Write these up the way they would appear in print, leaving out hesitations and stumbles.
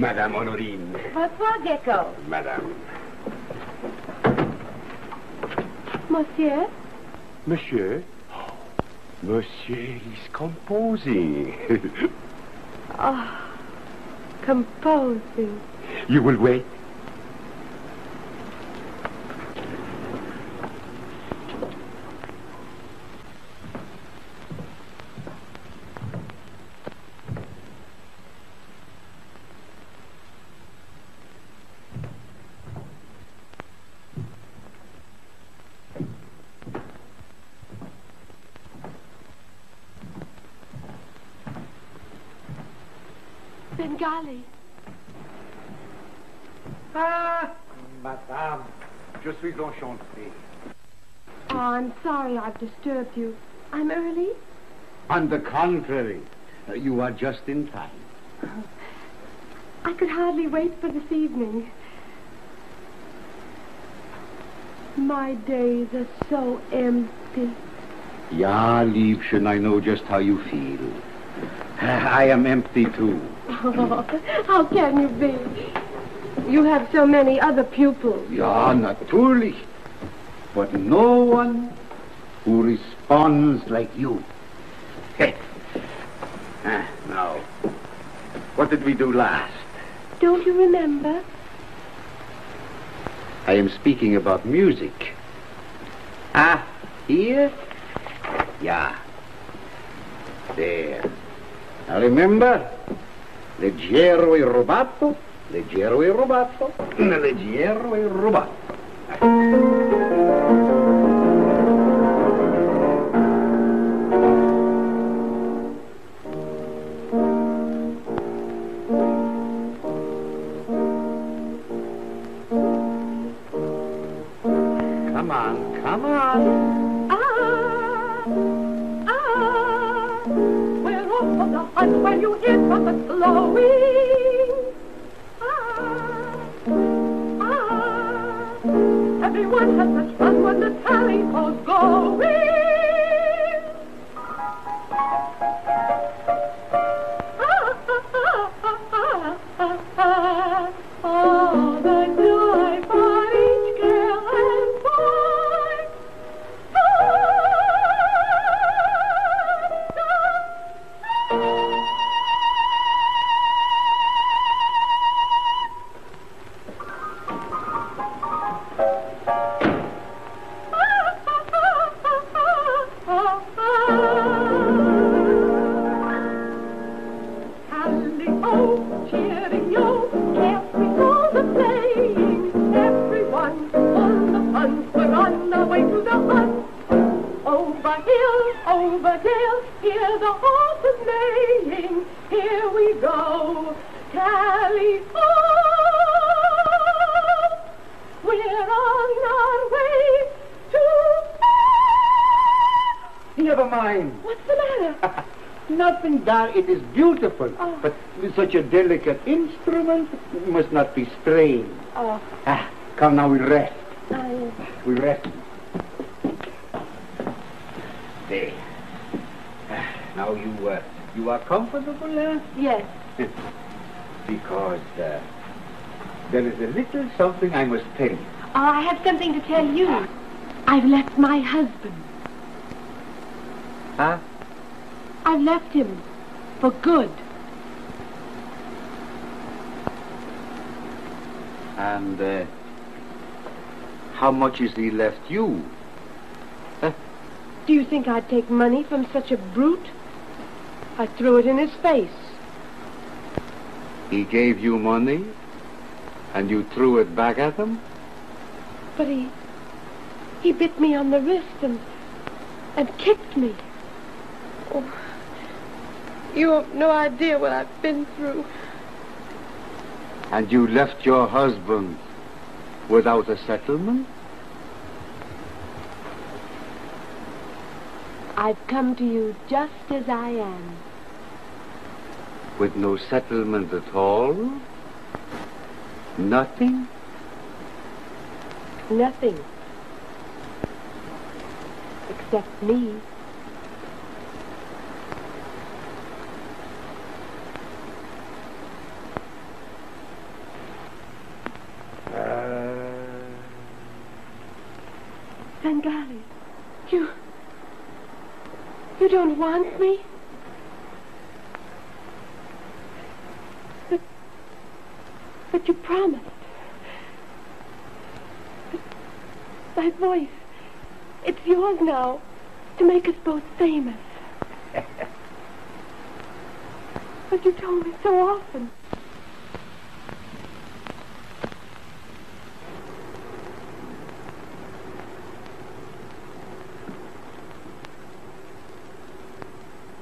Madame Honorine. Bonsoir, Gecko. Madame. Monsieur? Monsieur? Oh, Monsieur is composing. Oh, composing. You will wait. Svengali. Ah, Madame, je suis enchanté. Oh, I'm sorry I've disturbed you. I'm early? On the contrary, you are just in time. Oh. I could hardly wait for this evening. My days are so empty. Ja, Liebchen, I know just how you feel. I am empty, too. Oh, how can you be? You have so many other pupils. Ja, natürlich. But no one who responds like you. Hey. Now, what did we do last? Don't you remember? I am speaking about music. Ah, here? Ja. There. Now remember? Leggero e rubato, leggero e rubato, leggero e rubato. Come on, come on. Ah, ah, we're off on the hunt when you hear trumpets blowing. Ah, ah, everyone has such fun when the tally calls going. Ah, ah, ah, ah, ah, ah, ah, all the joy for each girl and boy. Ah, ah, ah. It is beautiful, oh, but such a delicate instrument must not be strained. Oh. Ah, come now, we rest. Oh, yes. We rest. There. Ah, now you are comfortable, eh? Yes. Because there is a little something I must tell you. Oh, I have something to tell you. I've left my husband. Huh? I've left him. For good. And how much has he left you? Huh? Do you think I'd take money from such a brute? I threw it in his face. He gave you money, and you threw it back at him? But he bit me on the wrist and kicked me. Oh. You have no idea what I've been through. And you left your husband without a settlement? I've come to you just as I am. With no settlement at all? Nothing? Nothing. Except me. Svengali, you don't want me? But you promised. But my voice, it's yours now to make us both famous. But you told me so often.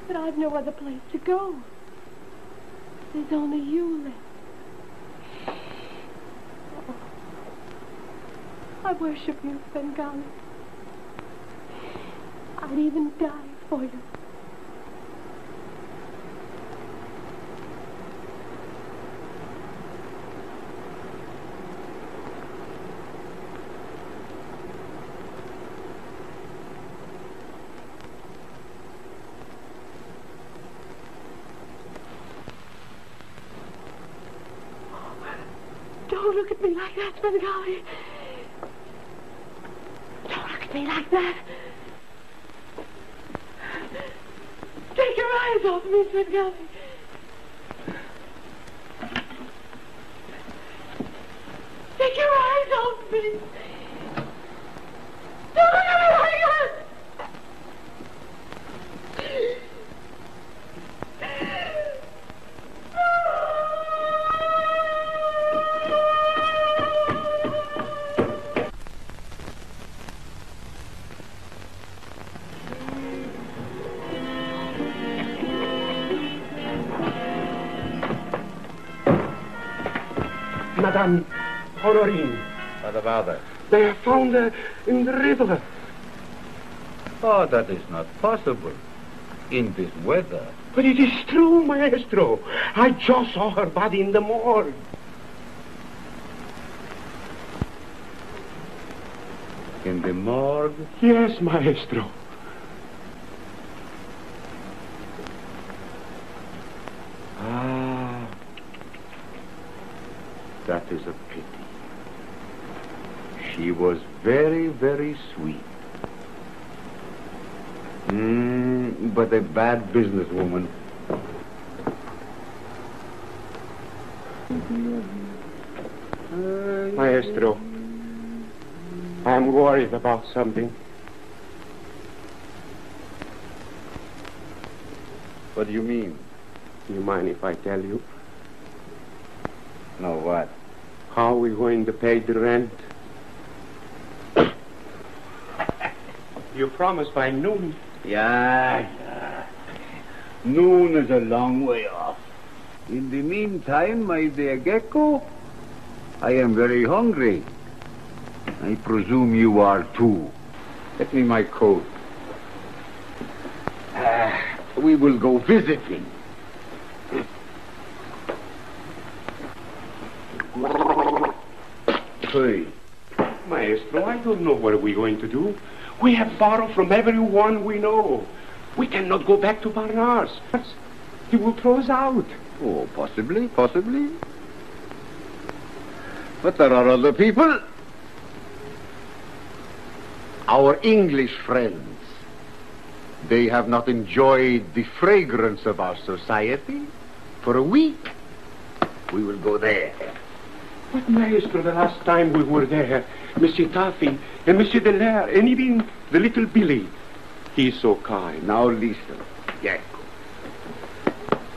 But I've no other place to go. There's only you left. I worship you, Svengali. I'd even die for you. Don't look at me like that, Svengali. Me like that. Take your eyes off me, Svengali. Take your eyes off me. Don't look at me like that. Madame Honorine. What about her? They are found in the river. Oh, that is not possible. In this weather. But it is true, Maestro. I just saw her body in the morgue. In the morgue? Yes, Maestro. That is a pity. She was very, very sweet. But a bad businesswoman. Maestro, I'm worried about something. What do you mean? You mind if I tell you? No, what? How are we going to pay the rent? You promised by noon. Yeah. Noon is a long way off. In the meantime, my dear Gecko, I am very hungry. I presume you are too. Let me my coat. We will go visiting. Hey. Maestro, I don't know what we're going to do. We have borrowed from everyone we know. We cannot go back to Barnard's. He will throw us out. Oh, possibly. But there are other people. Our English friends. They have not enjoyed the fragrance of our society for a week. We will go there. But, Maestro, the last time we were there, Monsieur Taffy and Monsieur the Laird, and even the little Billy. He's so kind. Now listen, Gecko.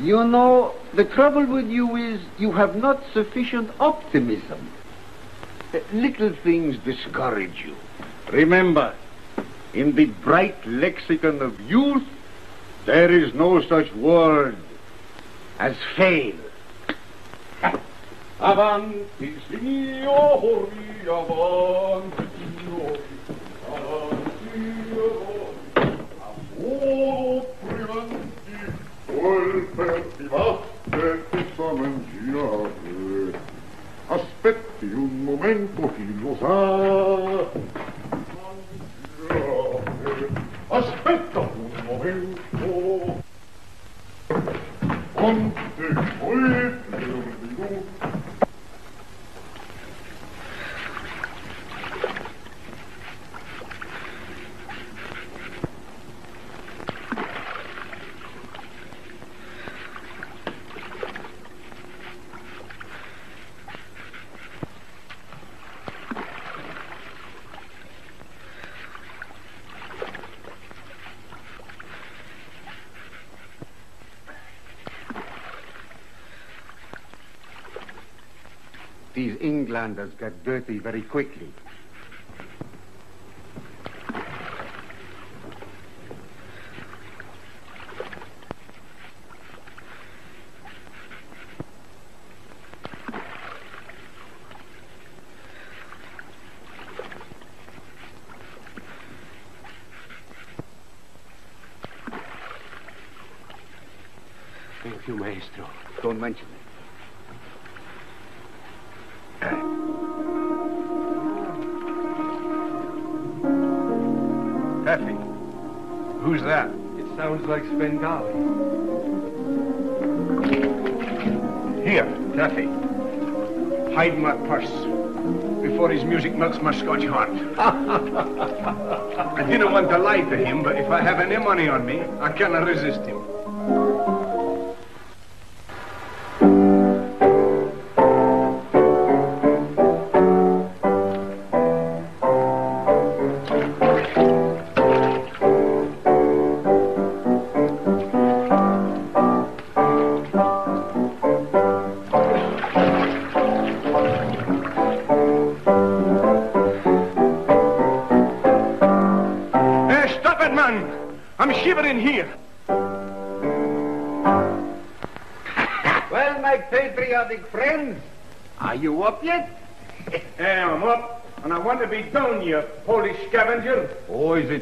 You know, the trouble with you is you have not sufficient optimism. Little things discourage you. Remember, in the bright lexicon of youth, there is no such word as fail. Avanti, signori, avanti, signori, amore privanti, colperti, batterti, s'ammangiate. Aspetti un momento, chi lo sa. Aspetta un momento. Conte, voi, per These Englanders get dirty very quickly. Thank you, Maestro. Don't mention it. Taffy, who's that? It sounds like Svengali. Here, Taffy. Hide my purse before his music melts my Scotch heart. I didn't want to lie to him, but if I have any money on me, I cannot resist him.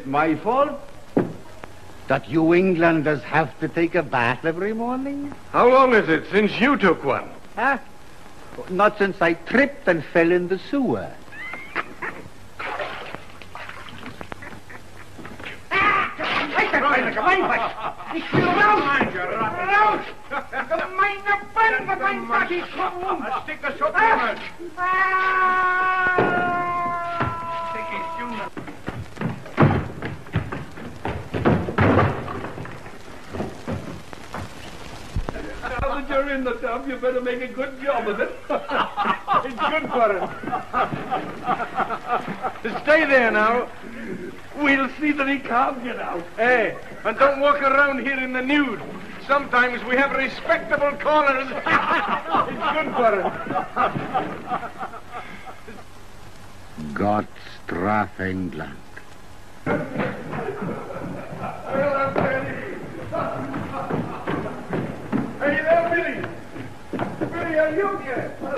My fault? That you Englanders have to take a bath every morning? How long is it since you took one? Huh? Not since I tripped and fell in the sewer. You better make a good job of it. It's good for him. Stay there now. We'll see that he can't get out. Hey, and don't walk around here in the nude. Sometimes we have respectable corners. It's good for him. Gott strafe England.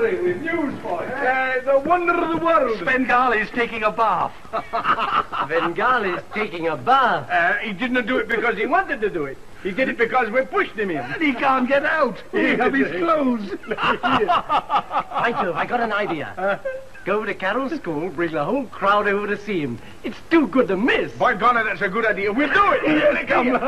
With news for you. The wonder of the world. Svengali's taking a bath. Svengali's taking a bath? He didn't do it because he wanted to do it. He did it because we pushed him in. And he can't get out. He have his clothes. I do. I got an idea. Go over to Corral School, bring the whole crowd over to see him. It's too good to miss. By golly, that's a good idea. We'll do it. Here they come.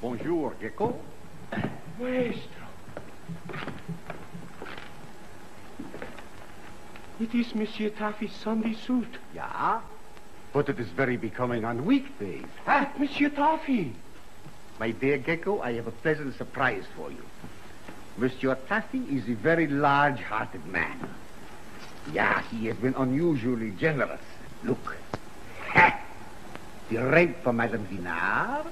Bonjour, Gecko. Maestro. It is Monsieur Taffy's Sunday suit. Yeah, but it is very becoming on weekdays. Huh? Monsieur Taffy. My dear Gecko, I have a pleasant surprise for you. Monsieur Taffy is a very large-hearted man. Yeah, he has been unusually generous. Look. Ha! The rent for Madame Dinar.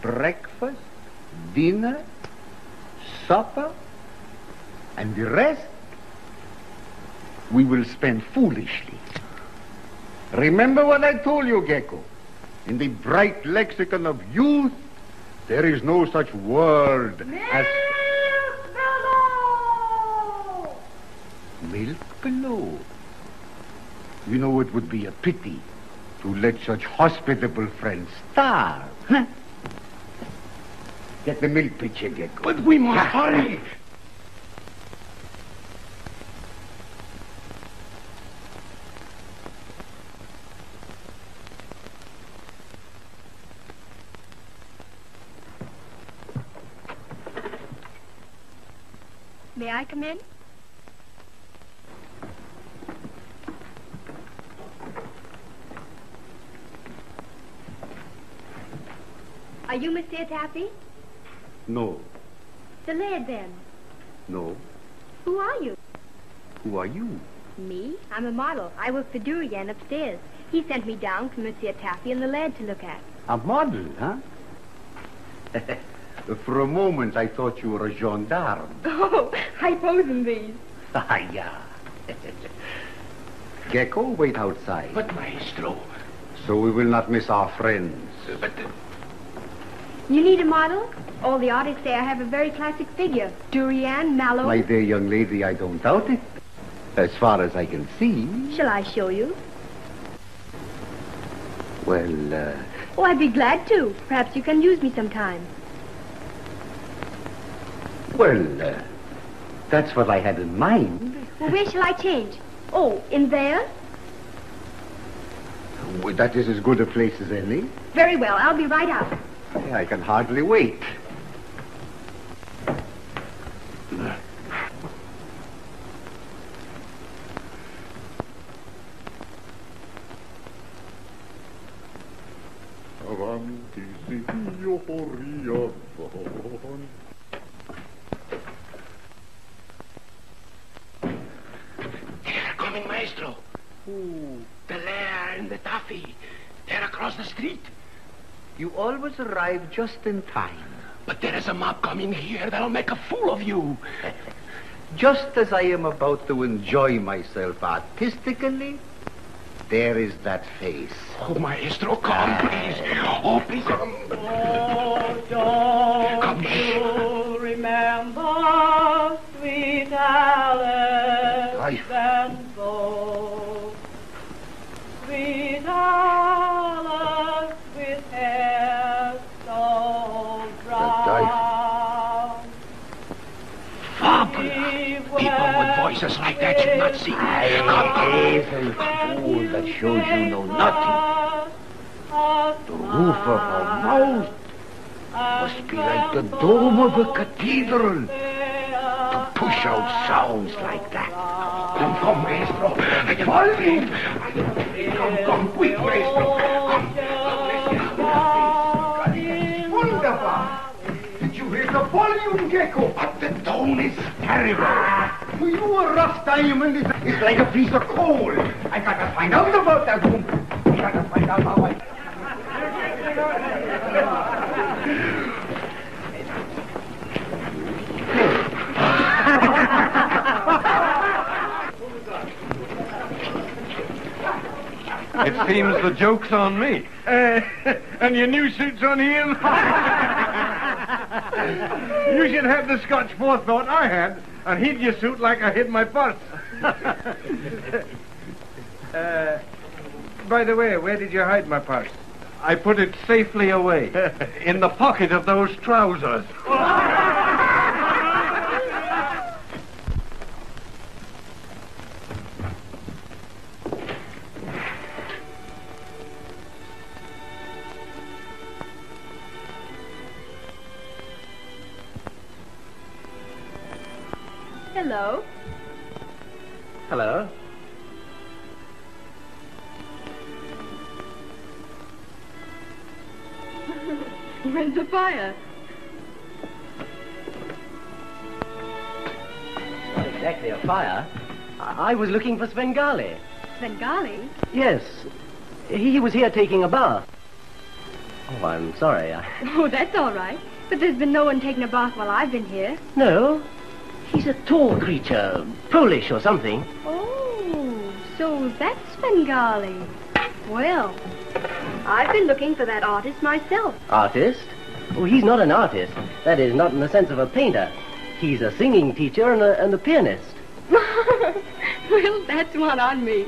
Breakfast, dinner, supper, and the rest we will spend foolishly. Remember what I told you, Gecko. In the bright lexicon of youth, there is no such word as... Milk below! Milk below. You know, it would be a pity to let such hospitable friends starve. Huh? Get the milk pitcher, Gecko. But we must hurry. May I come in? Are you Monsieur Taffy? No. The Laird, then? No. Who are you? Who are you? Me? I'm a model. I work for Durian upstairs. He sent me down for Monsieur Taffy and the Laird to look at. A model, huh? For a moment, I thought you were a gendarme. Oh, I pose in these. Ah, yeah. Gecko, wait outside. But, Maestro. So we will not miss our friends. You need a model? All the artists say I have a very classic figure. Durian, Mallow... My dear young lady, I don't doubt it. As far as I can see... Shall I show you? Well, Oh, I'd be glad to. Perhaps you can use me sometime. Well, that's what I had in mind. Well, where shall I change? Oh, in there? Well, that is as good a place as any. Very well. I'll be right out. I can hardly wait. They're coming, Maestro. Who? The Lair and the Taffy. They're across the street. You always arrive just in time. But there is a mob coming here that'll make a fool of you. Just as I am about to enjoy myself artistically, there is that face. Oh, Maestro, come, please. Oh, please. Come. Oh, don't you remember, sweet Alice and Bo? Sweet Alice with hair so brown. Fabula. People with voices like that should not see. Come, come. That shows you know nothing. The roof of her mouth must be like the dome of a cathedral to push out sounds like that. Come, come, Maestro. Follow me. Come, come, quick, Maestro. Come, come, Maestro. Wonderful. Did you hear the volume, Gecko? But the tone is terrible. For you, a rough diamond is like a piece of coal. I gotta find out about that room. I gotta find out how I... It seems the joke's on me. And your new suit's on him? You should have the Scotch forethought I had. I hid your suit like I hid my purse. By the way, where did you hide my purse? I put it safely away. In the pocket of those trousers. Hello. Hello. Where's the fire? Not exactly a fire. I was looking for Svengali. Svengali? Yes. He was here taking a bath. Oh, I'm sorry. Oh, that's all right. But there's been no one taking a bath while I've been here. No. He's a tall creature, Polish or something. Oh, so that's Svengali. Well, I've been looking for that artist myself. Artist? Oh, he's not an artist. That is, not in the sense of a painter. He's a singing teacher and a pianist. Well, that's one on me.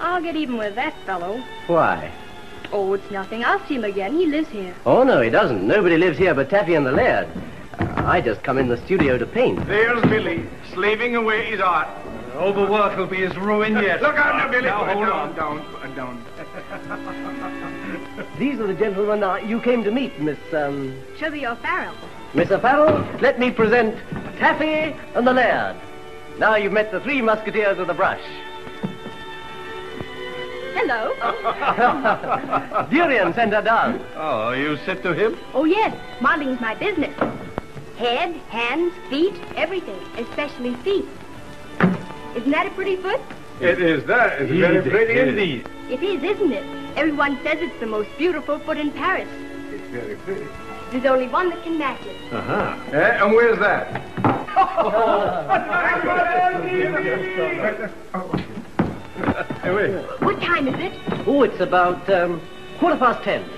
I'll get even with that fellow. Why? Oh, it's nothing. I'll see him again. He lives here. Oh, no, he doesn't. Nobody lives here but Taffy and the Laird. I just come in the studio to paint. There's Billy, slaving away his art. Overwork will be his ruin yet. Look out now, Billy. Now, hold on. Down. These are the gentlemen you came to meet, Miss... Chubby O'Farrell. Miss O'Farrell, let me present Taffy and the Laird. Now you've met the three musketeers with a brush. Hello. Durian sent her down. Oh, you said to him? Oh, yes. Modeling's my business. Head, hands, feet, everything, especially feet. Isn't that a pretty foot? It is. That is very pretty indeed. It is, isn't it? Everyone says it's the most beautiful foot in Paris. It's very pretty. There's only one that can match it. Uh-huh. And where's that? What time is it? Oh, it's about 10:15.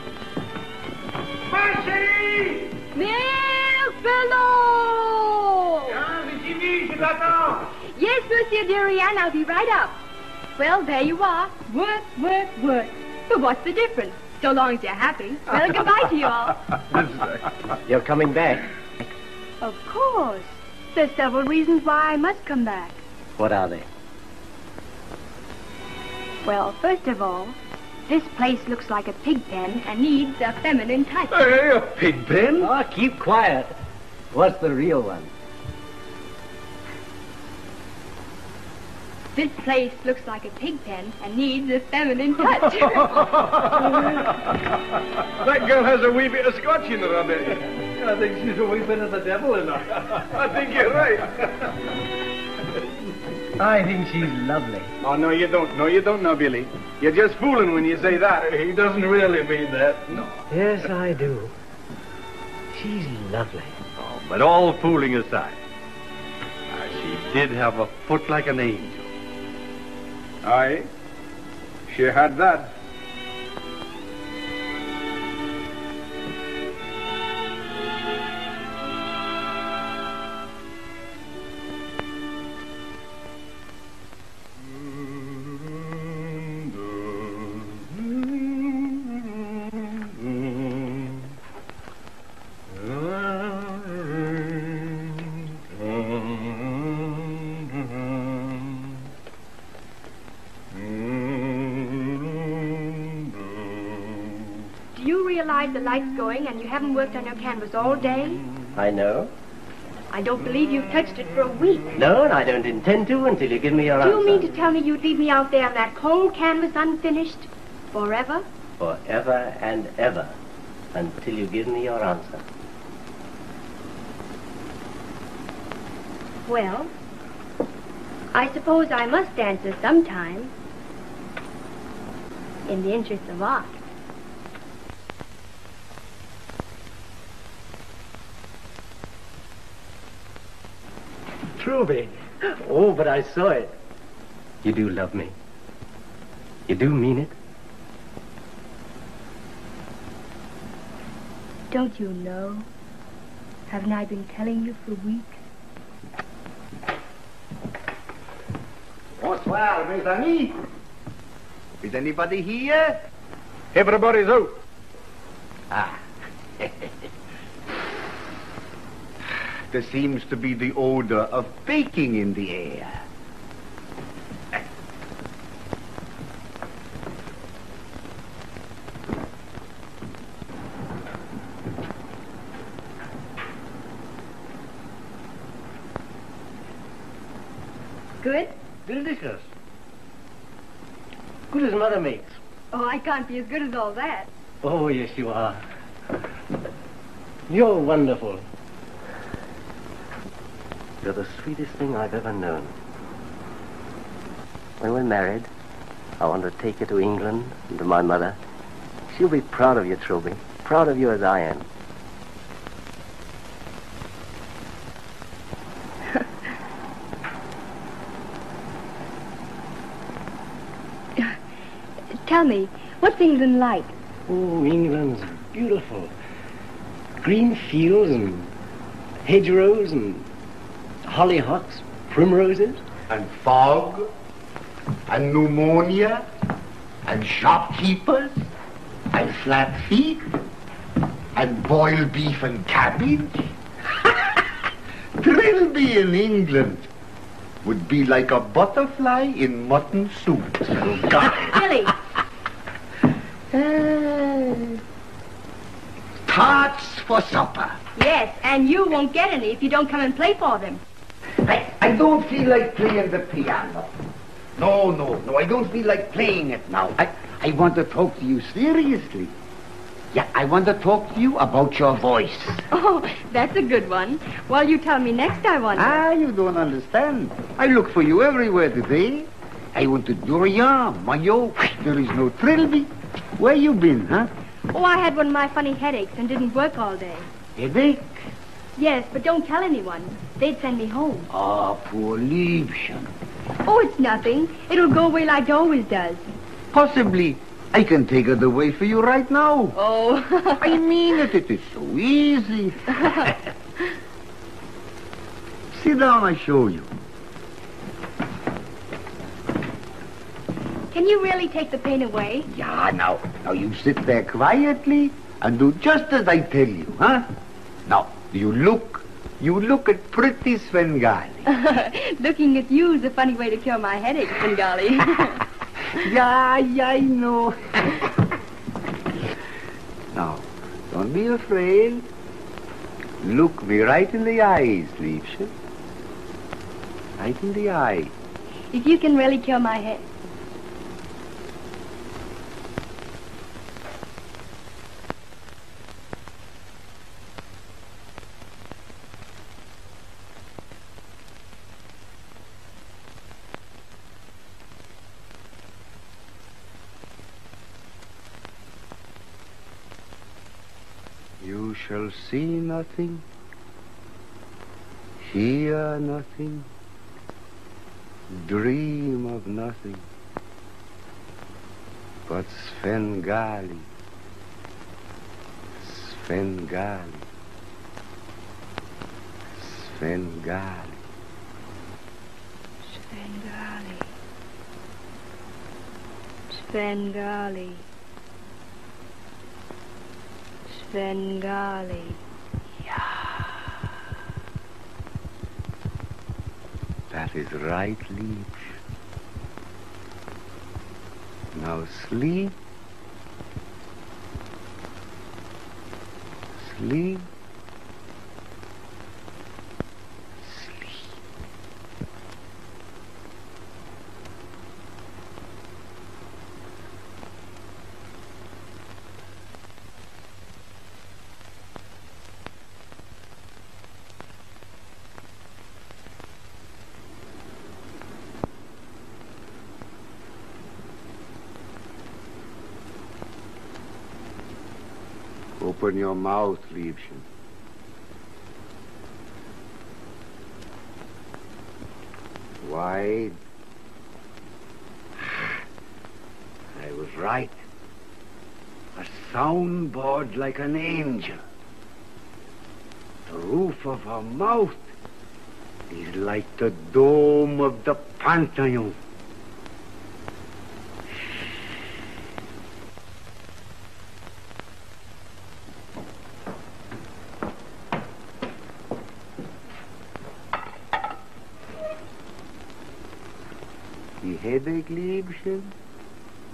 Marchez! Merveilleux! Yes, Monsieur Durian, I'll be right up. Well, there you are. Work, work, work. But what's the difference? So long as you're happy. Well, goodbye to you all. You're coming back. Of course. There's several reasons why I must come back. What are they? Well, first of all, this place looks like a pig pen and needs a feminine type. Hey, a pig pen? Oh, keep quiet. What's the real one? This place looks like a pig pen and needs a feminine touch. That girl has a wee bit of Scotch in her, I bet. I think she's a wee bit of the devil in her. I think you're right. I think she's lovely. Oh, no, you don't. No, you don't know, Billy. You're just fooling when you say that. He doesn't really mean that, no. Yes, I do. She's lovely. Oh, but all fooling aside, she did have a foot like an angel. Aye, she had that. The light's going and you haven't worked on your canvas all day? I know. I don't believe you've touched it for a week. No, and I don't intend to until you give me your answer. Do you mean to tell me you'd leave me out there on that cold canvas unfinished? Forever? Forever and ever. Until you give me your answer. Well, I suppose I must answer sometime. In the interest of art. Trilby. Oh, but I saw it. You do love me. You do mean it. Don't you know? Haven't I been telling you for weeks? Bonsoir, mes amis. Is anybody here? Everybody's out. Ah. There seems to be the odor of baking in the air. Good? Delicious. Good as Mother makes. Oh, I can't be as good as all that. Oh, yes, you are. You're wonderful. You're the sweetest thing I've ever known. When we're married, I want to take you to England and to my mother. She'll be proud of you, Trilby. Proud of you as I am. Tell me, what's England like? Oh, England's beautiful. Green fields and hedgerows and hollyhocks, primroses, and fog, and pneumonia, and shopkeepers, and flat feet, and boiled beef and cabbage. Trilby in England would be like a butterfly in mutton soup. Billy! tarts for supper. Yes, and you won't get any if you don't come and play for them. I don't feel like playing the piano. No, I don't feel like playing it now. I want to talk to you seriously. Yeah, I want to talk to you about your voice. Oh, that's a good one. Well, you tell me next, I want to. Ah, you don't understand. I look for you everywhere today. I went to Durian, Mayo. There is no Trilby. Where you been, huh? Oh, I had one of my funny headaches and didn't work all day. Headache? Yes, but don't tell anyone. They'd send me home. Ah, poor Liebchen. Oh, it's nothing. It'll go away like it always does. Possibly. I can take it away for you right now. Oh. I mean it. It is so easy. Sit down, I show you. Can you really take the pain away? Yeah, now you sit there quietly and do just as I tell you, huh? Now, you look at pretty Svengali. Looking at you is a funny way to cure my headache, Svengali. Yeah, I know. Now, don't be afraid. Look me right in the eyes, Liebchen. Right in the eye. If you can really cure my head. Shall see nothing, hear nothing, dream of nothing, but Svengali, Svengali, Svengali. Svengali, Svengali. Svengali. Yeah. That is right, Leech. Now sleep. Sleep. Sleep. Open your mouth, Liebchen. Wide. I was right. A soundboard like an angel. The roof of her mouth is like the dome of the Pantheon. Headache, Liebchen.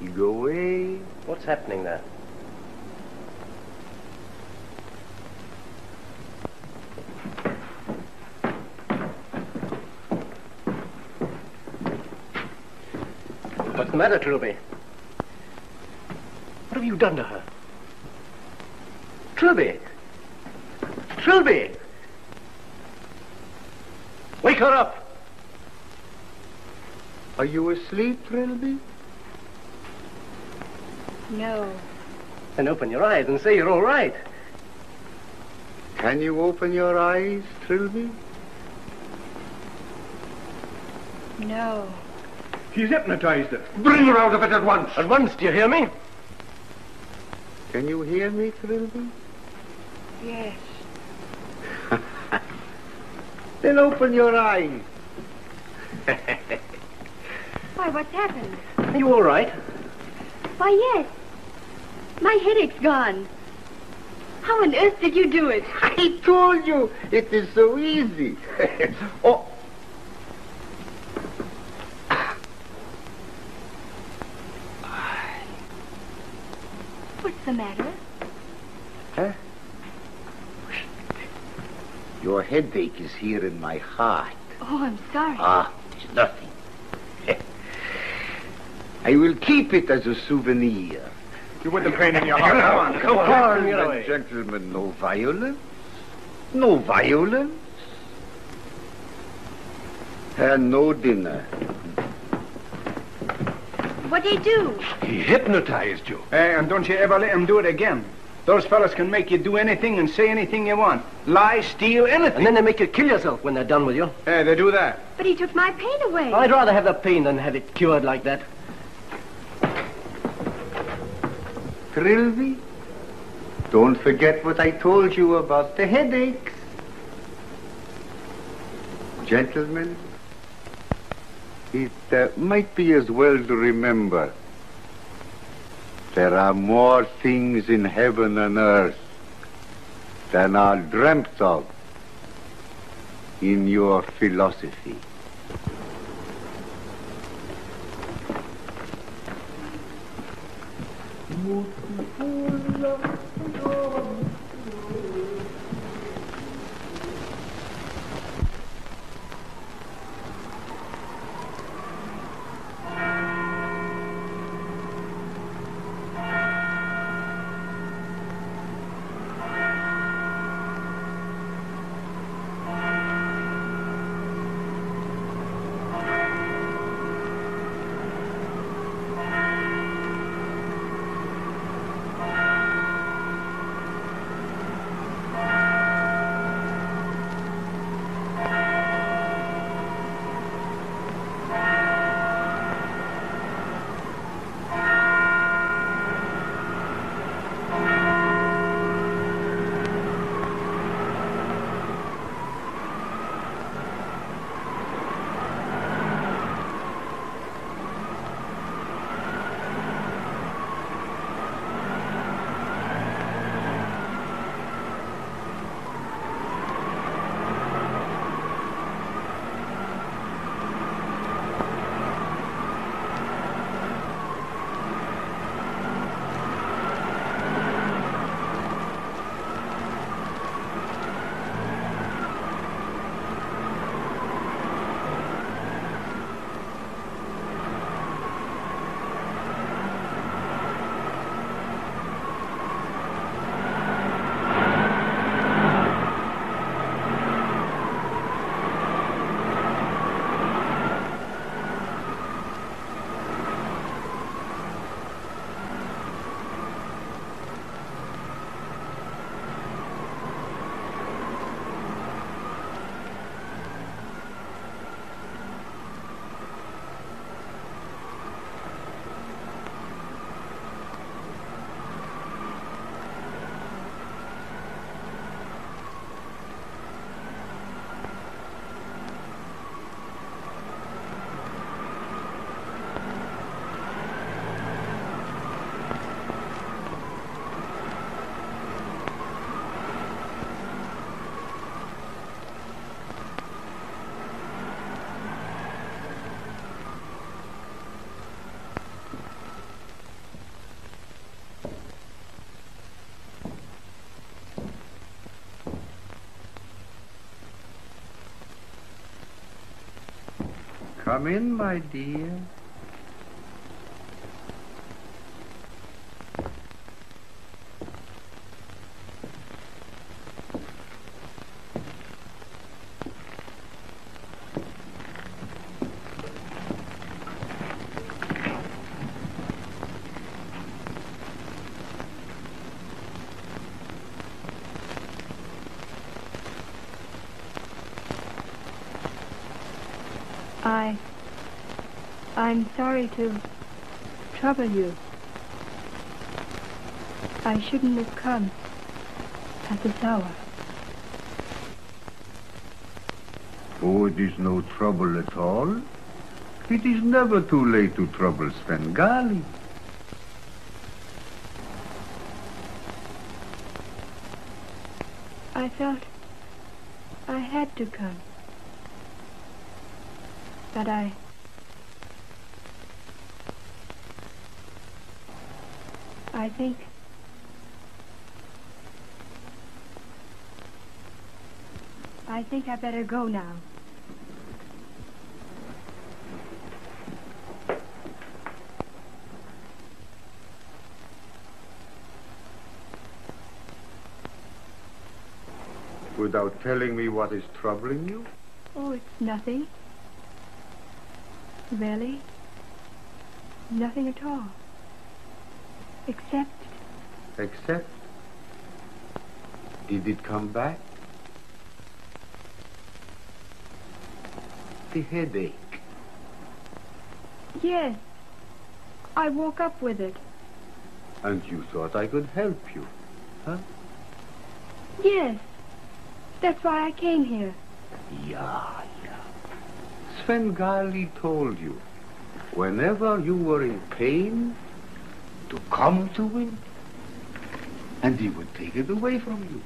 You go away. What's happening there? What's the matter, Trilby? What have you done to her? Trilby! Trilby! Wake her up! Are you asleep, Trilby? No. Then open your eyes and say you're all right. Can you open your eyes, Trilby? No. He's hypnotized her. Bring her out of it at once. At once, do you hear me? Can you hear me, Trilby? Yes. Then open your eyes. Why, what's happened? Are you all right? Why, yes. My headache's gone. How on earth did you do it? I told you. It is so easy. Oh. What's the matter? Huh? Your headache is here in my heart. Oh, I'm sorry. Ah, it's nothing. I will keep it as a souvenir. You with the pain in your heart. Come on. You're a gentleman. No violence. No violence. And no dinner. What'd he do? He hypnotized you. And don't you ever let him do it again. Those fellas can make you do anything and say anything you want. Lie, steal, anything. And then they make you kill yourself when they're done with you. Yeah, they do that. But he took my pain away. Well, I'd rather have the pain than have it cured like that. Trilby, don't forget what I told you about the headaches. Gentlemen, it might be as well to remember there are more things in heaven and earth than are dreamt of in your philosophy. Come in, my dear. I'm sorry to trouble you. I shouldn't have come at this hour. Oh, it is no trouble at all. It is never too late to trouble Svengali. I felt I had to come. But I think I think I better go now. Without telling me what is troubling you? Oh, it's nothing. Really? Nothing at all. Except... Except? Did it come back? The headache. Yes. I woke up with it. And you thought I could help you, huh? Yes. That's why I came here. Yeah, yeah. Svengali told you, whenever you were in pain, to come to him, and he would take it away from you.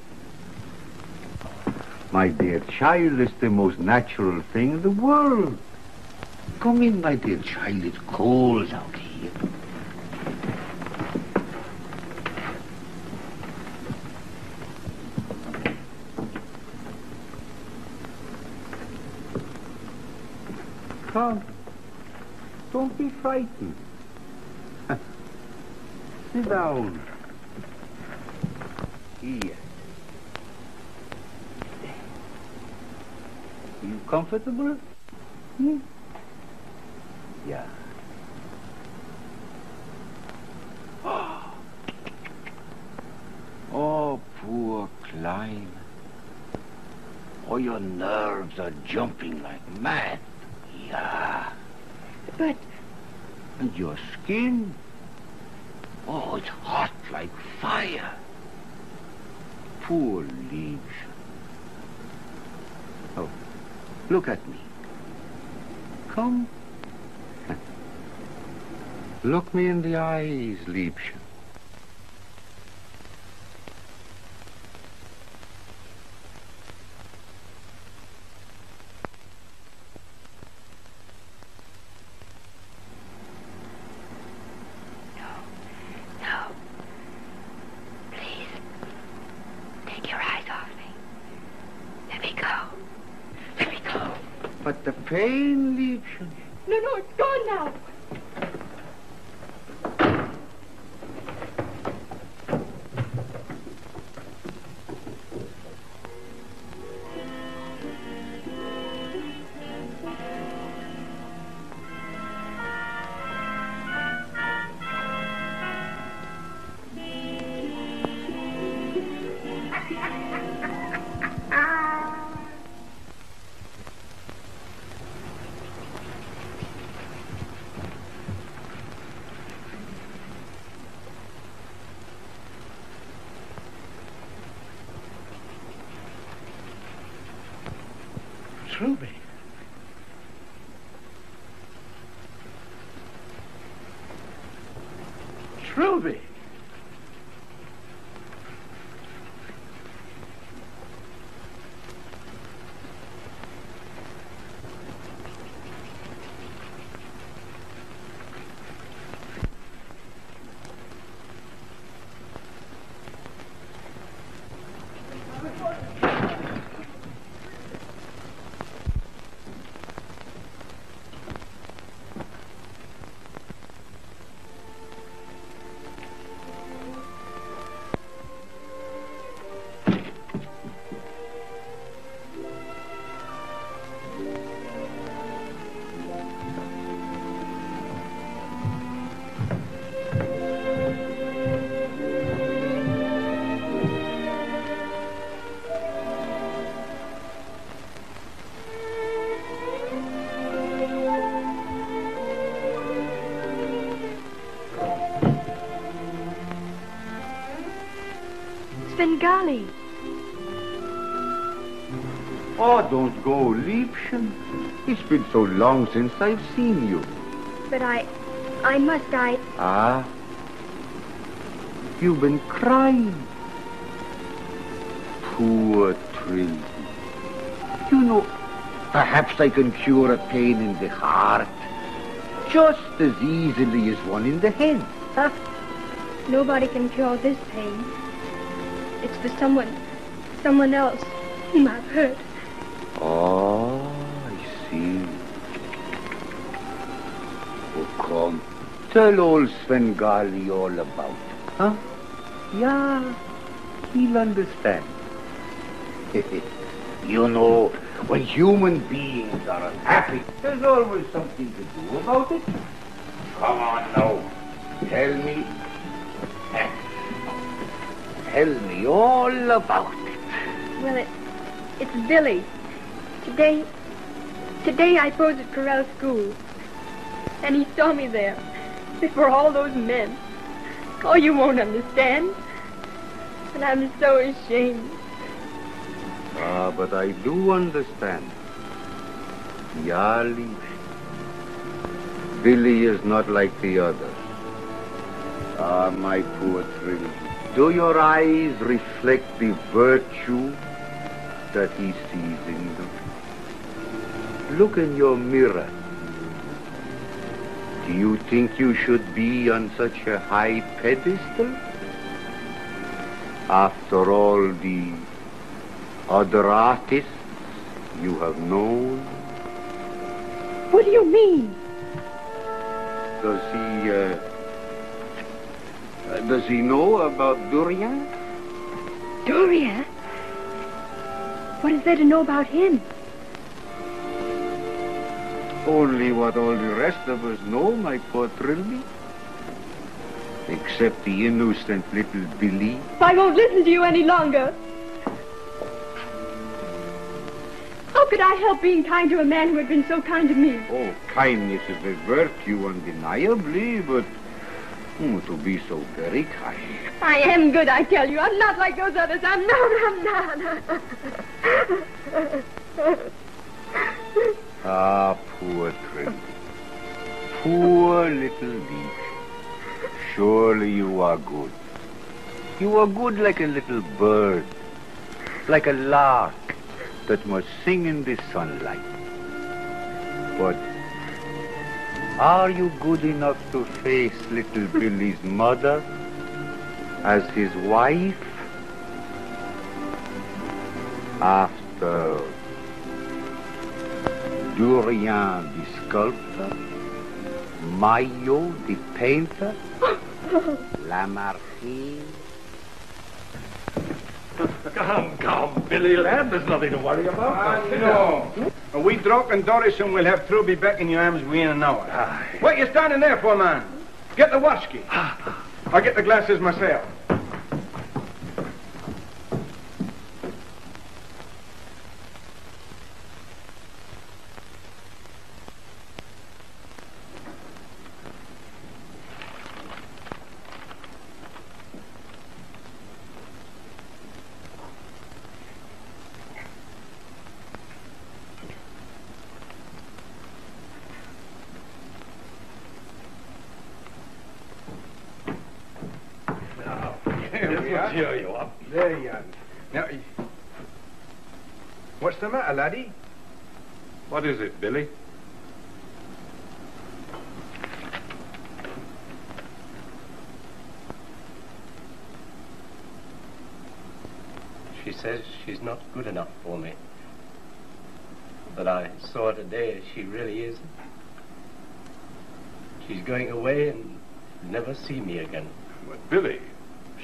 My dear child, it's the most natural thing in the world. Come in, my dear child, it's cold out here. Come. Don't be frightened. Sit down. Here. You comfortable? Hmm? Yeah. Oh, poor Klein. Oh, your nerves are jumping like mad. Yeah. But... And your skin? Oh, it's hot like fire. Poor leaves. Oh, look at me. Come. Look me in the eyes, Liebchen. Pain, Liebchen. No, no, it's gone now. Trilby. Trilby. Svengali. Oh, don't go, Liebchen. It's been so long since I've seen you. But I must. Ah? You've been crying. Poor Trilby. You know, perhaps I can cure a pain in the heart just as easily as one in the head. Huh? Nobody can cure this pain. It's for someone else whom I've hurt. uniform. Tell old Svengali all about it, huh? Yeah, he'll understand. You know, when human beings are unhappy, there's always something to do about it. Come on now, tell me all about it. Well, it's Billy. Today I posed at Corral School, and he saw me there, before all those men. Oh, you won't understand, and I'm so ashamed. Ah, but I do understand. Yali, Billy is not like the others. Ah, my poor Trilby. Do your eyes reflect the virtue that he sees in them? Look in your mirror. Do you think you should be on such a high pedestal? After all the other artists you have known. What do you mean? Does he know about Durian? Durian? What is there to know about him? Only what all the rest of us know, my poor Trilby. Except the innocent little Billy. I won't listen to you any longer. How could I help being kind to a man who had been so kind to me? Oh, kindness is a virtue, undeniably, but to be so very kind. I am good, I tell you. I'm not like those others. I'm not. Ah, poor Trilby. Poor little leech. Surely you are good. You are good like a little bird, like a lark that must sing in the sunlight. But are you good enough to face little Billy's mother as his wife? After Durian the sculptor, Mayo the painter, La Marquise. Come, Billy, lad, there's nothing to worry about. No. We drop and Doris and we'll have Trilby back in your arms within an hour. Aye. What you standing there for, man? Get the whisky. I'll get the glasses myself. Laddie? What is it, Billy? She says she's not good enough for me. But I saw her today, she really isn't. She's going away and never see me again. But Billy,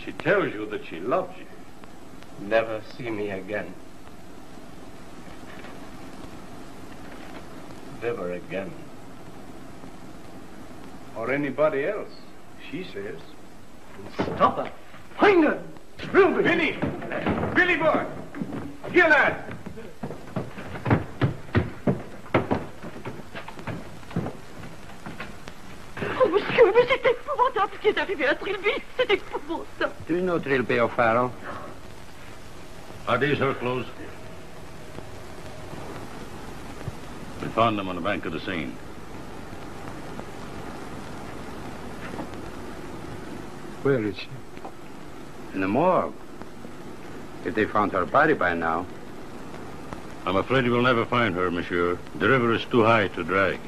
she tells you that she loves you. Never see me again. Never again. Or anybody else, she says. Stop her! Find her! Trilby! Billy! Billy boy! Here, lad! Oh, monsieur, mais c'est épouvantable ce qui est arrivé à Trilby! C'est épouvantable! Do you know Trilby O'Farrell? Are these her clothes? We found them on the bank of the Seine. Where is she? In the morgue. If they found her body by now. I'm afraid you will never find her, monsieur. The river is too high to drag.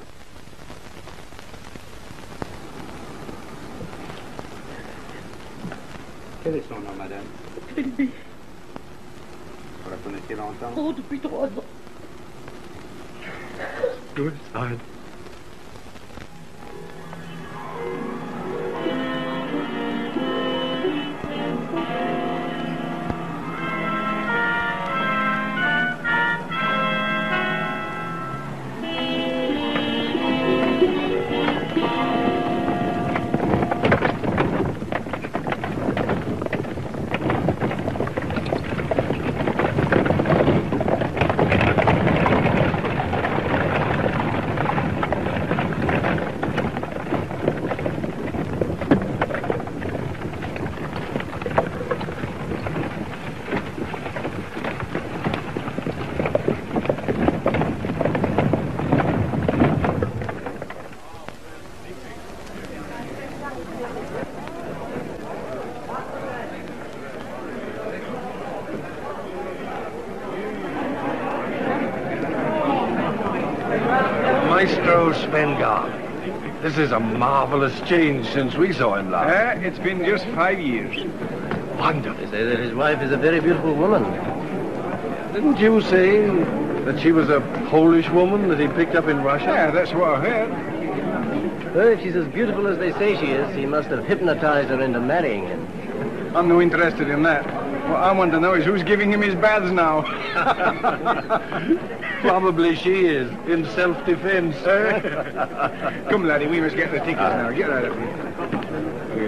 Quel est son nom, madame? Trilby. Vous la connaissez longtemps? Oh, depuis 3 ans. Suicide. Bengal. This is a marvelous change since we saw him last. It's been just 5 years. Wonderful. They say that his wife is a very beautiful woman. Didn't you say that she was a Polish woman that he picked up in Russia? Yeah, that's what I heard. Well, if she's as beautiful as they say she is, he must have hypnotized her into marrying him. I'm no interested in that. What I want to know is who's giving him his baths now. Probably she is, in self-defense. Come, laddie, we must get the tickets now. Get out of here.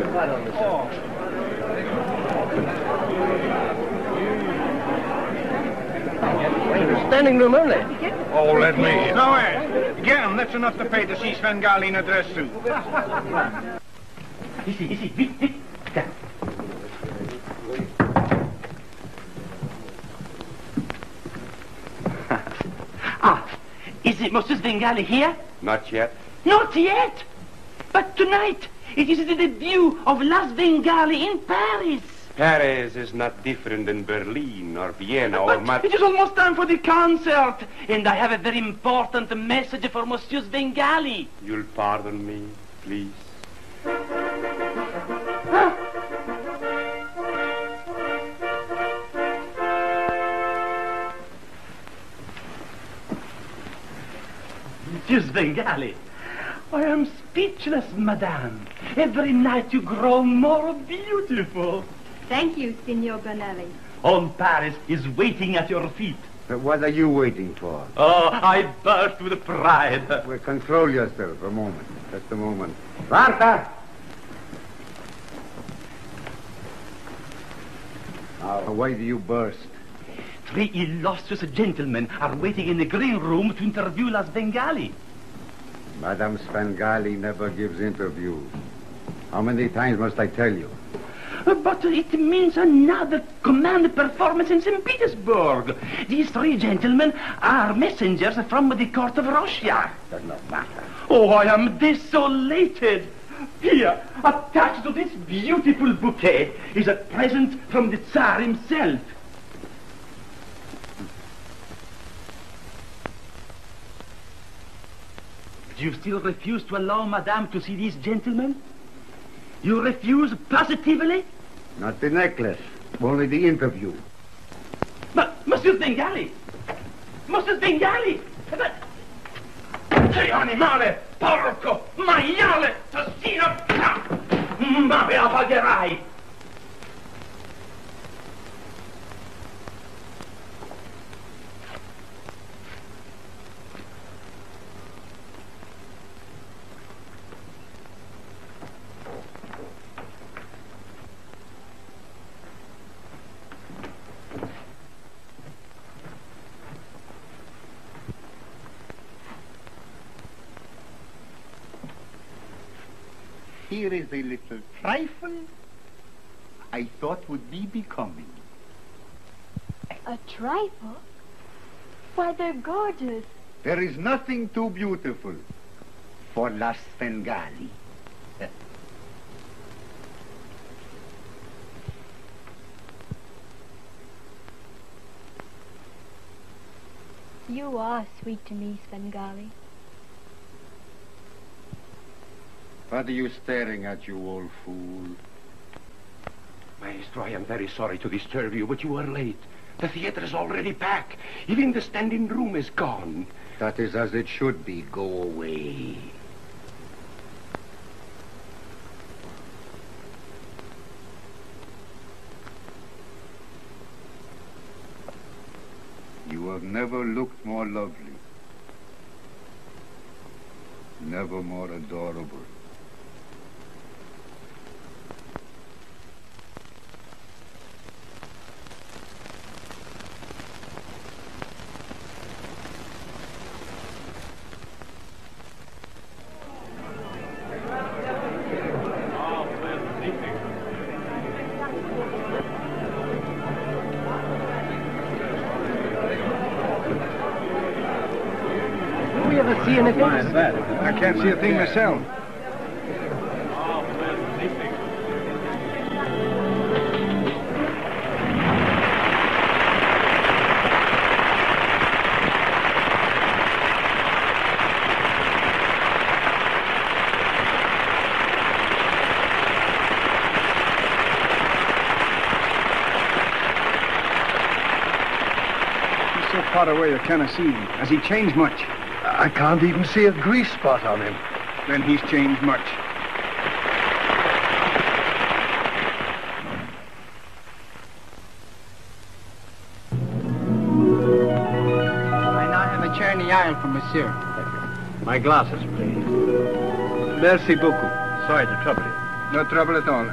Right on the standing room only. Oh, let me. No way. Again, that's enough to pay to see Svengali in a dress suit. Easy. Down. Is it Monsieur Svengali here? Not yet. Not yet? But tonight, it is the debut of Las Svengali in Paris. Paris is not different than Berlin or Vienna or Madrid. It is almost time for the concert, and I have a very important message for Monsieur Svengali. You'll pardon me, please. Monsieur Svengali, I am speechless, madame. Every night you grow more beautiful. Thank you, Signor Bonelli. All Paris is waiting at your feet. But what are you waiting for? Oh, I burst with pride. Well, control yourself a moment. Just a moment. Martha! Now, why do you burst? Three illustrious gentlemen are waiting in the green room to interview Las Svengali. Madame Svengali never gives interviews. How many times must I tell you? But it means another command performance in St. Petersburg. These three gentlemen are messengers from the court of Russia. Does not matter. Oh, I am desolated. Here, attached to this beautiful bouquet, is a present from the Tsar himself. Do you still refuse to allow Madame to see these gentlemen? You refuse positively? Not the necklace, only the interview. But, Monsieur Svengali! Monsieur Svengali! But... Sei animale, porco, maiale, assassino! Ma me la pagherai! Here is a little trifle I thought would be becoming. A trifle? Why, they're gorgeous. There is nothing too beautiful for Las Svengali. You are sweet to me, Svengali. What are you staring at, you old fool? Maestro, I am very sorry to disturb you, but you are late. The theater is already packed. Even the standing room is gone. That is as it should be. Go away. You have never looked more lovely. Never more adorable. I can't see a thing myself. trot away to Tennessee. Has he changed much? I can't even see a grease spot on him. Then he's changed much. I now have a chair in the aisle for Monsieur. Thank you. My glasses, please. Merci beaucoup. Sorry to trouble you. No trouble at all.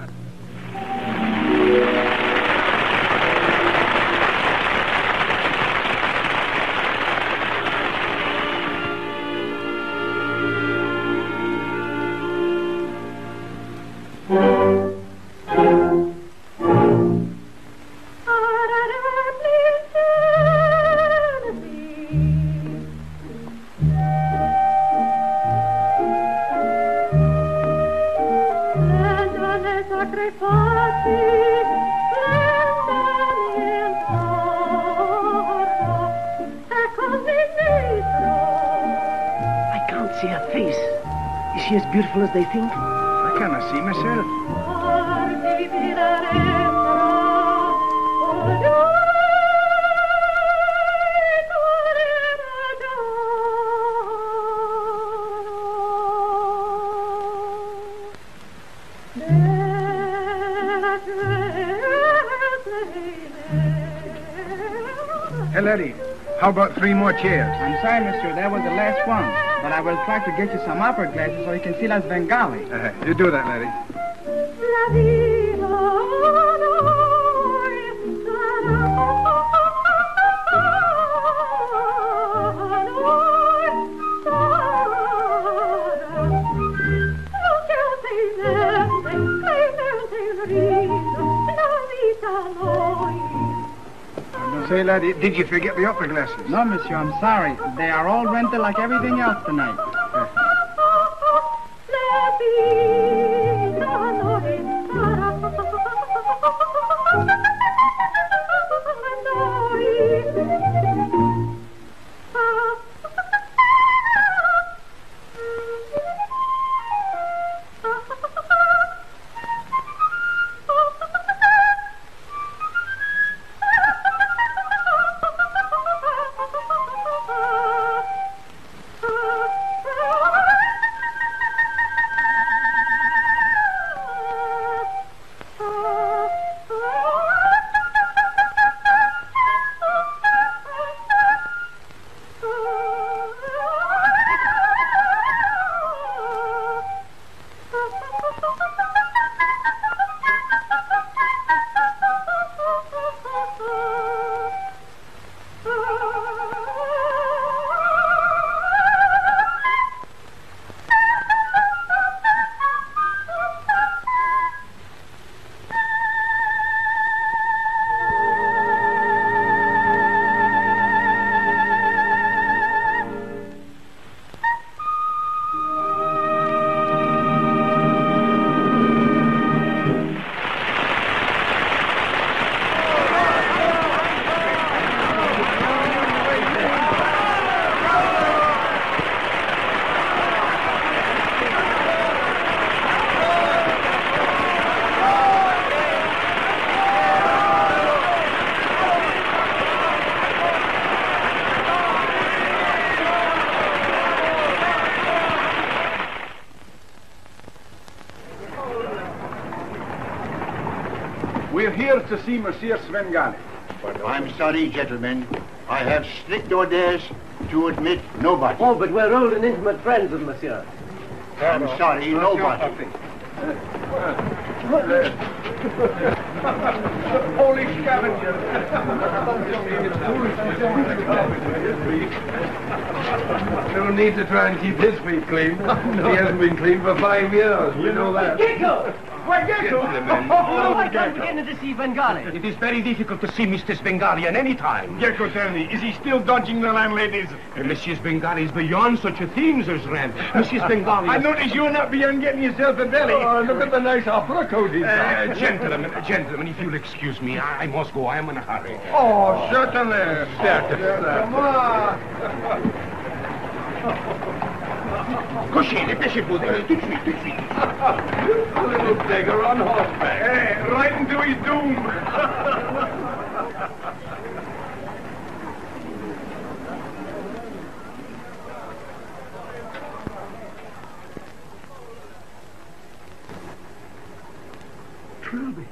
Beautiful as they think? I cannot see myself. Hey, Letty, how about 3 more chairs? I'm sorry, monsieur, that was the last one. But I will try to get you some opera glasses so you can see Las Svengali. You do that, Letty. Say, laddie, did you forget the opera glasses? No, monsieur, I'm sorry. They are all rented like everything else tonight. To see Monsieur Svengali. But I'm sorry, gentlemen. I have strict orders to admit nobody. Oh, but we're old and intimate friends of Monsieur. I'm sorry, nobody. Holy scavenger. No need to try and keep his feet clean. He hasn't been clean for 5 years. We know that. Gecko! Why, Gecko? Oh, I can't begin to see Svengali. It is very difficult to see Mr. Svengali at any time. Gecko, tell me, is he still dodging the landladies? Monsieur Svengali is beyond such a theme as rent. Monsieur Svengali... I notice you're not beyond getting yourself a belly. Oh, look at the nice opera coat he's got. Gentlemen, if you'll excuse me, I must go. I am in a hurry. Oh, certainly. Cochine, Pesce-Boudet, tout de suite. A little beggar on horseback. Hey, right into his doom. Trilby.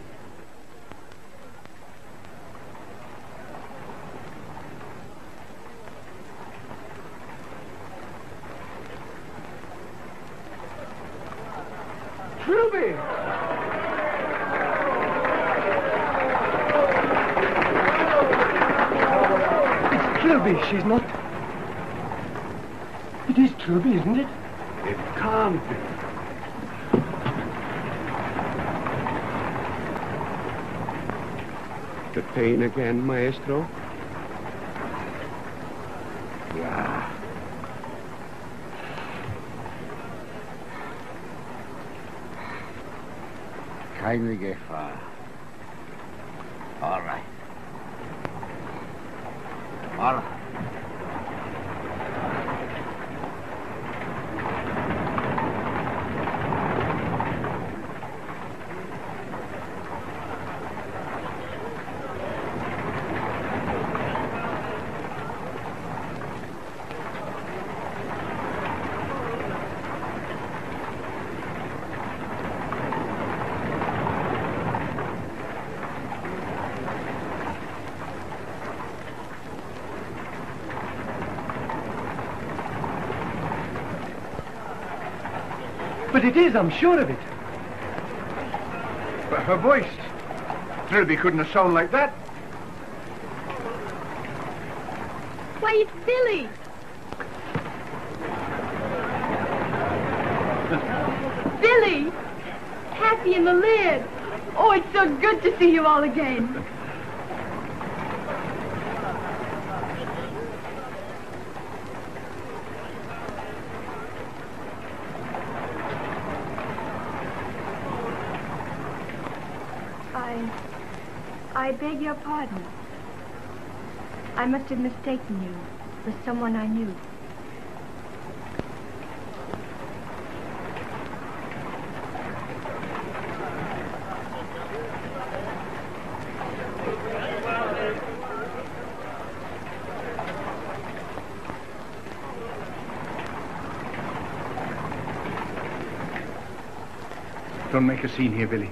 She's not... It is Trilby, isn't it? It can't be. The pain again, Maestro? Yeah. Keine Gefahr. All right. All right. It is, I'm sure of it. But her voice, Trilby couldn't have sounded like that. Why, it's Billy. Billy! Taffy and the Laird. Oh, it's so good to see you all again. I beg your pardon. I must have mistaken you for someone I knew. Don't make a scene here, Billy.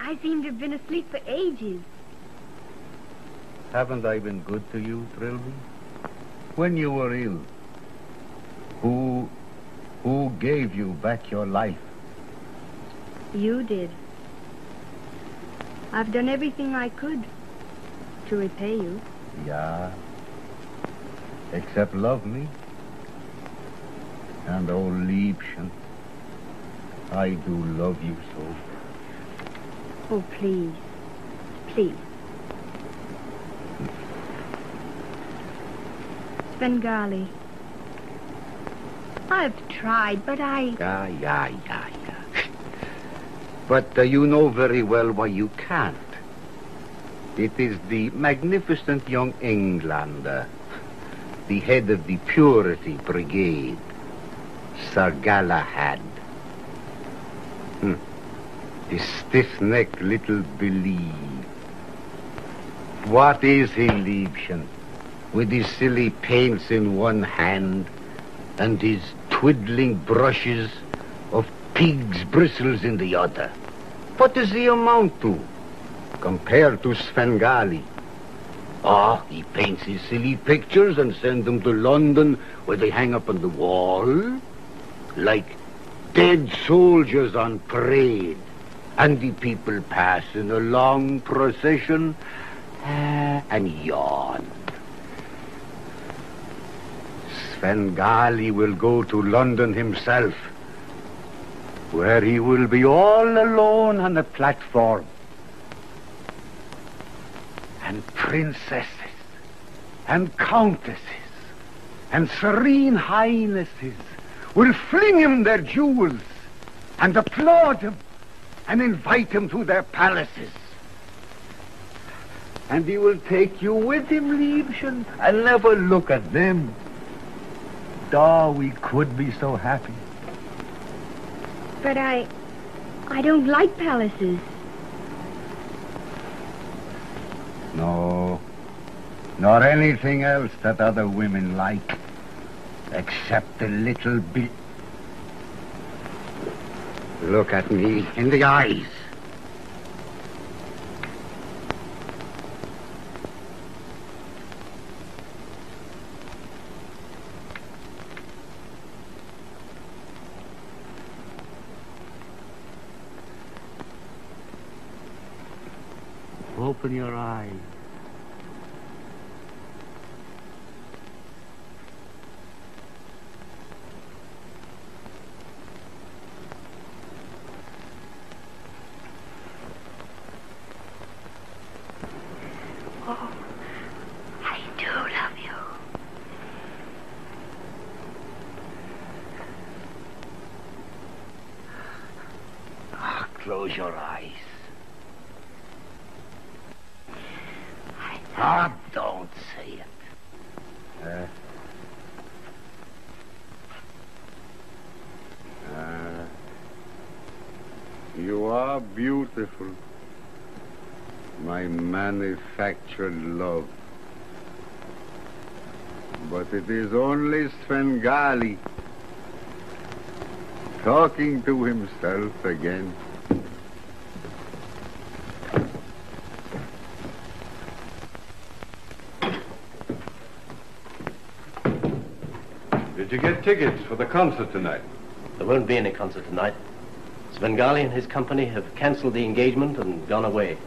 I seem to have been asleep for ages. Haven't I been good to you, Trilby? When you were ill, who gave you back your life? You did. I've done everything I could to repay you. Yeah. Except love me. And oh, Liebchen, I do love you so. Oh, please. Please. Svengali. I've tried, but I... Yeah. But you know very well why you can't. It is the magnificent young Englander, the head of the Purity Brigade, Sir Galahad. This stiff-necked little Billy. What is he, Liebchen? With his silly paints in one hand and his twiddling brushes of pig's bristles in the other. What does he amount to compared to Svengali? Ah, he paints his silly pictures and sends them to London where they hang up on the wall like dead soldiers on parade. And the people pass in a long procession and yawn. Svengali will go to London himself, where he will be all alone on the platform princesses and countesses and serene highnesses will fling him their jewels and applaud him and invite him to their palaces. And he will take you with him, Liebchen, and never look at them. Oh, we could be so happy. But I don't like palaces. No, nor anything else that other women like, except a little bit. Look at me in the eyes. Open your eyes. Oh, I do love you. Oh, close your eyes. Ah, oh, don't say it. You are beautiful, my manufactured love. But it is only Svengali talking to himself again. Did you get tickets for the concert tonight? There won't be any concert tonight. Svengali and his company have cancelled the engagement and gone away.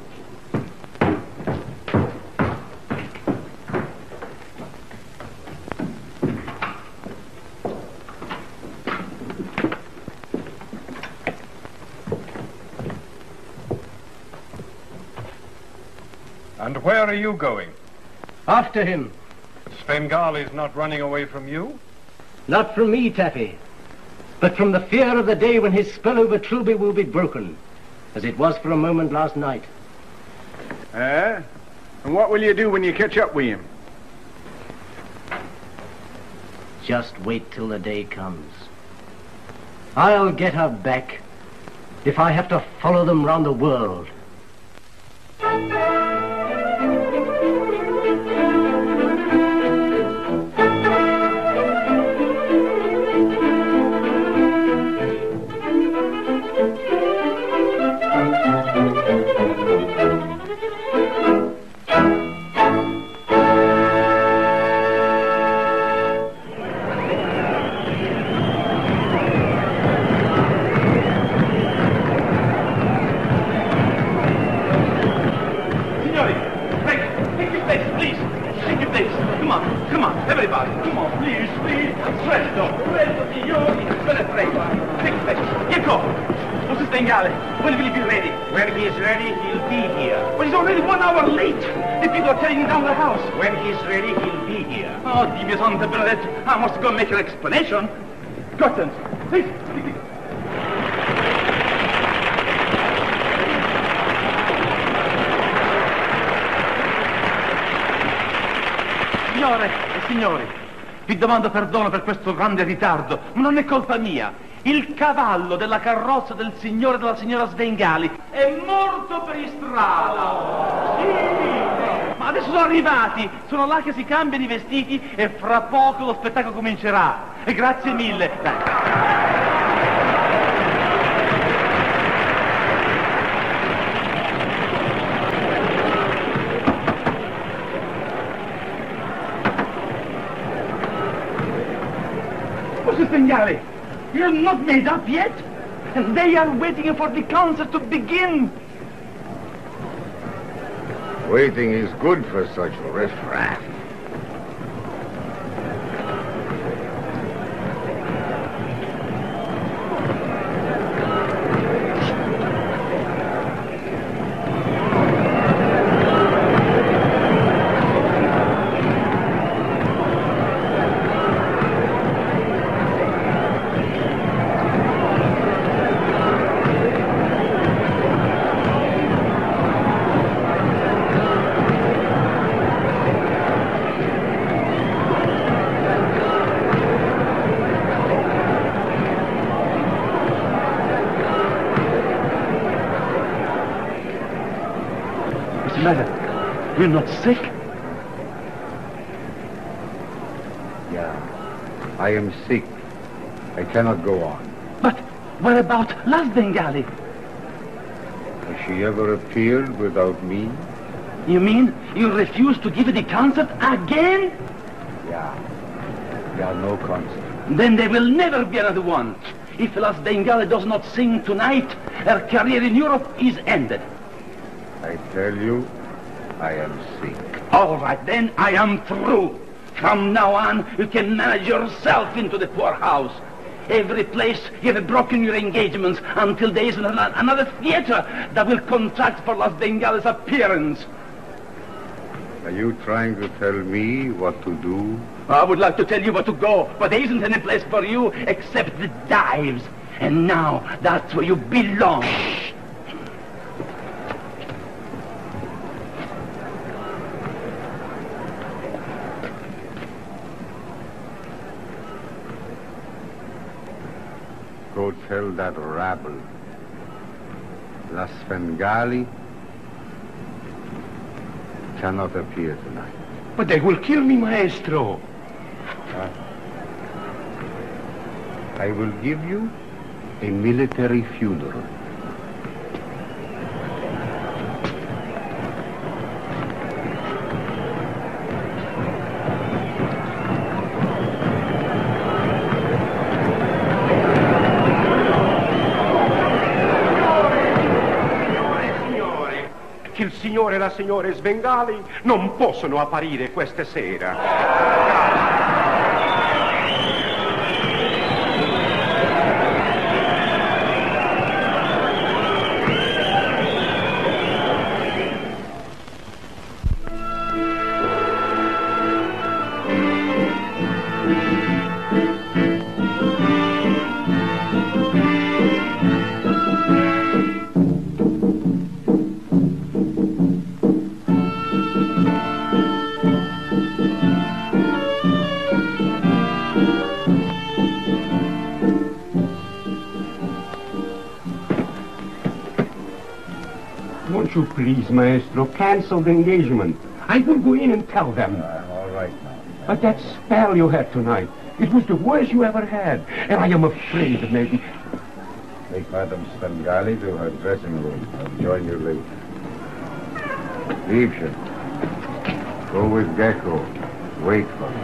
And where are you going? After him. Svengali's not running away from you? Not from me, Taffy, but from the fear of the day when his spell over Trilby will be broken, as it was for a moment last night. Eh? And what will you do when you catch up with him? Just wait till the day comes. I'll get her back if I have to follow them round the world. Domando perdono per questo grande ritardo, ma non è colpa mia. Il cavallo della carrozza del signore e della signora Svengali è morto per strada. Sì! Ma adesso sono arrivati, sono là che si cambiano i vestiti e fra poco lo spettacolo comincerà. E grazie mille. Dai. Svengali, you're not made up yet, and they are waiting for the concert to begin. Waiting is good for such a riffraff. Madam, you're not sick? Yeah, I am sick. I cannot go on. But what about Las Svengali? Has she ever appeared without me? You mean you refuse to give the concert again? Yeah. There are no concerts. Then there will never be another one. If Las Svengali does not sing tonight, her career in Europe is ended. I tell you, I am sick. All right, then I am through. From now on, you can manage yourself into the poorhouse. Every place you have broken your engagements until there is another theater that will contract for Las Bengali's appearance. Are you trying to tell me what to do? I would like to tell you where to go, but there isn't any place for you except the dives. And now, that's where you belong. Go tell that rabble. Las Svengali cannot appear tonight. But they will kill me, maestro. I will give you a military funeral. Il signore e la signora Svengali non possono apparire questa sera. You please, maestro, cancel the engagement. I will go in and tell them. All right, now. But that spell you had tonight, it was the worst you ever had. And I am afraid that maybe... Take Madame Svengali to her dressing room. I'll join you later. Leave you. Go with Gecko. Wait for me.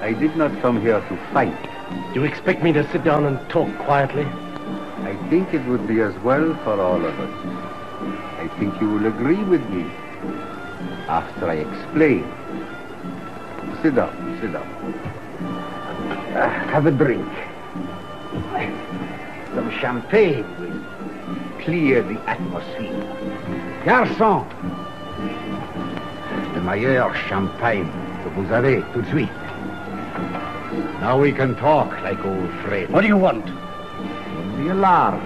I did not come here to fight. Do you expect me to sit down and talk quietly? I think it would be as well for all of us. I think you will agree with me after I explain. Sit down, sit down. Have a drink. Some champagne will clear the atmosphere. Garçon! Le meilleur champagne que vous avez tout de suite. Now we can talk like old friends. What do you want? The alarm.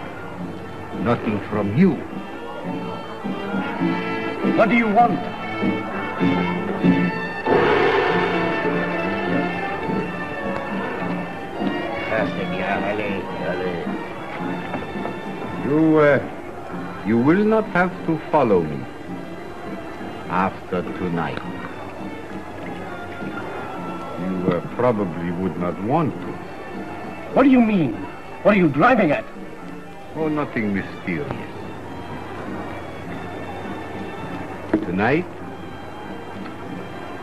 Nothing from you. What do you want? You will not have to follow me after tonight. You probably would not want to. What do you mean? What are you driving at? Oh, nothing mysterious. Tonight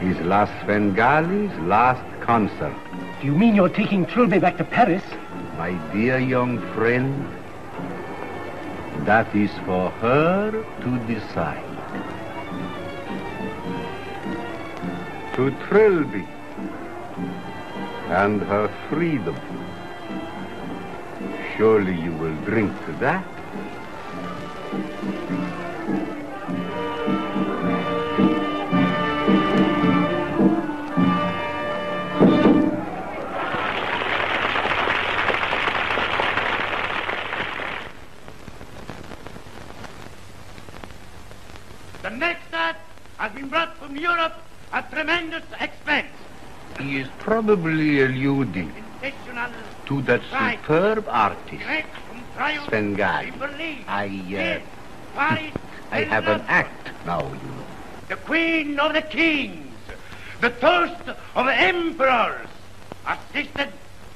is Las Svengali's last concert. Do you mean you're taking Trilby back to Paris? My dear young friend, that is for her to decide. To Trilby and her freedom. Surely you will drink to that. The next act has been brought from Europe at tremendous expense. He is probably alluding to that superb artist, Svengali. I have an act now, you know. The queen of the kings, the toast of emperors, assisted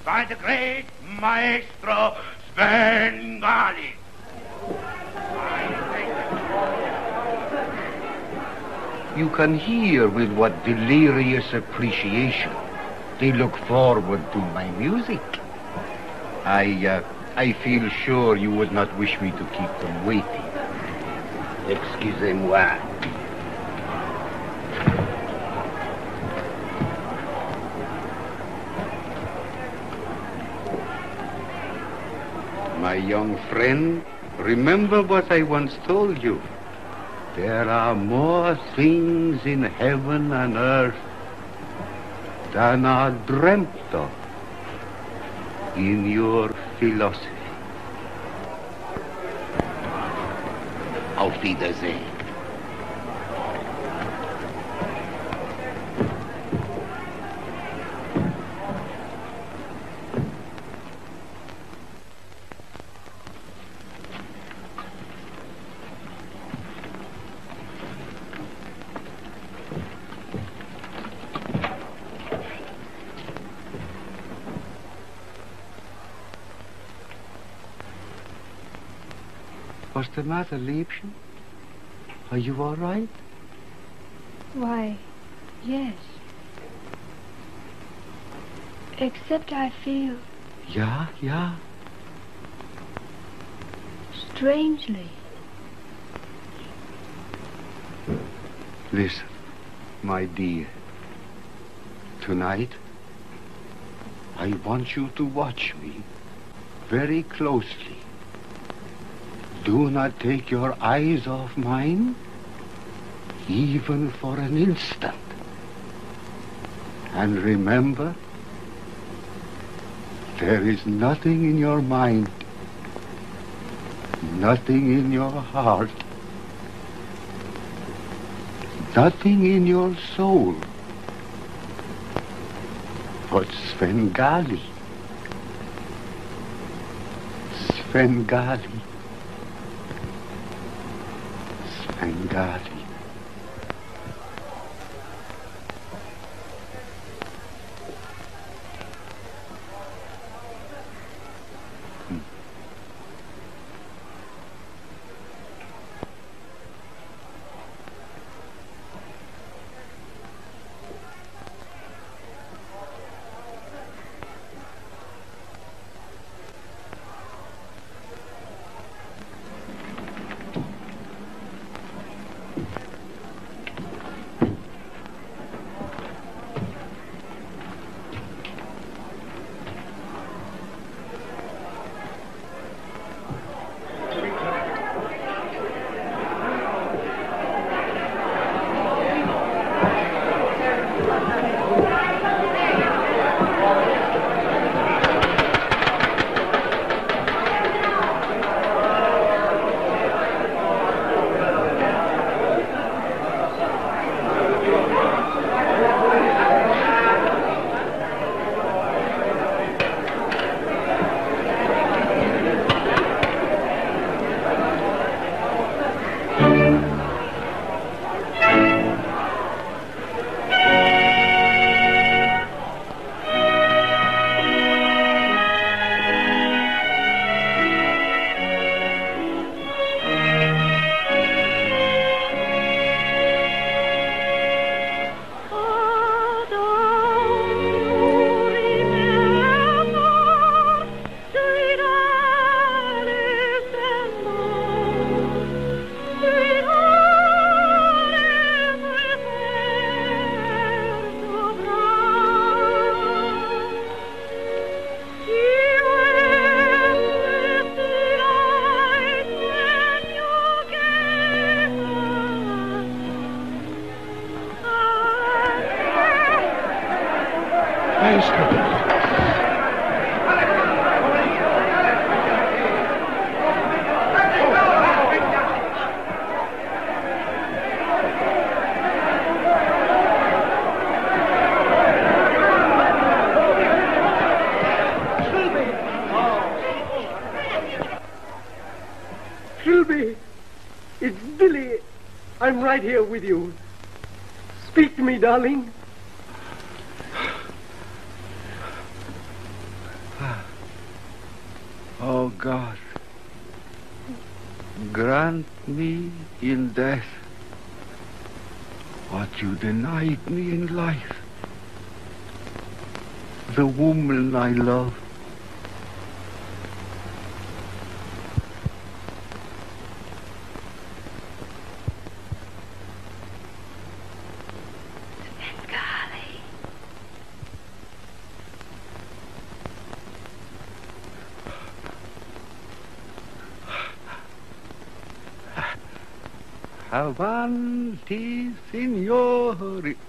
by the great maestro Svengali. You can hear with what delirious appreciation they look forward to my music. I feel sure you would not wish me to keep them waiting. Excusez-moi. My young friend, remember what I once told you. There are more things in heaven and earth than are dreamt of in your philosophy. Auf Wiedersehen. What's the matter, Liebchen? Are you all right? Why, yes. Except I feel... Yeah. Strangely. Listen, my dear. Tonight, I want you to watch me very closely. Do not take your eyes off mine, even for an instant. And remember, there is nothing in your mind, nothing in your heart, nothing in your soul, but Svengali. Svengali. Svengali. Here with you. Speak to me, darling. Oh God, grant me in death what you denied me in life. The woman I love. Avanti, signori.